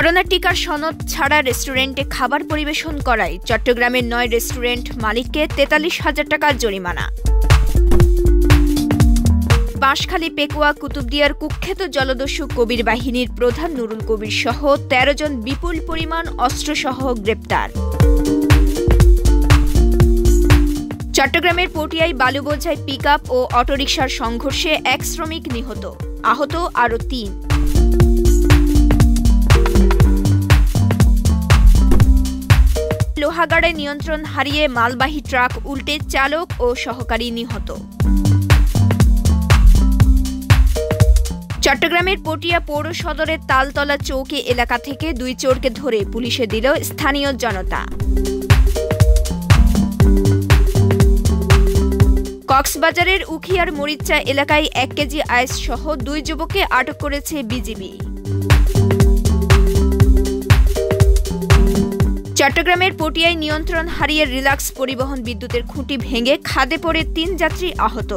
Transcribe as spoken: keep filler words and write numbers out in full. Corona টিকার সনদ ছাড়া রেস্টুরেন্টে খাবার পরিবেশন করায় চট্টগ্রামের নয় রেস্টুরেন্ট মালিককে তেতাল্লিশ হাজার টাকার জরিমানা। বাঁশখালী, পেকুয়া, কুতুবদিয়ার কুখ্যাত জলদস্যু কবির বাহিনীর প্রধান নুরুল কবির সহ তেরো জন বিপুল পরিমাণ অস্ত্রসহ গ্রেপ্তার। চট্টগ্রামের পটিয়ায় বালুবোঝাই পিকআপ ও অটোরিকশার সংঘর্ষে এক শ্রমিক নিহত, আহত আরও তিন। লোহাগাড়ায় নিয়ন্ত্রণ হারিয়ে মালবাহী ট্রাক উল্টে চালক ও সহকারী নিহত। চট্টগ্রামের পটিয়া পৌর সদরের তালতলা চৌকি এলাকা থেকে দুই চোরকে ধরে পুলিশে দিল স্থানীয় জনতা। কক্সবাজারের উখিয়ার মরিচা এলাকায় এক কেজি আইস সহ দুই যুবককে আটক করেছে বিজিবি। চট্টগ্রামের পটিয়ায় নিয়ন্ত্রণ হারিয়ে রিলাক্স পরিবহন বিদ্যুতের খুঁটি ভেঙে খাদে পড়ে তিন যাত্রী আহত।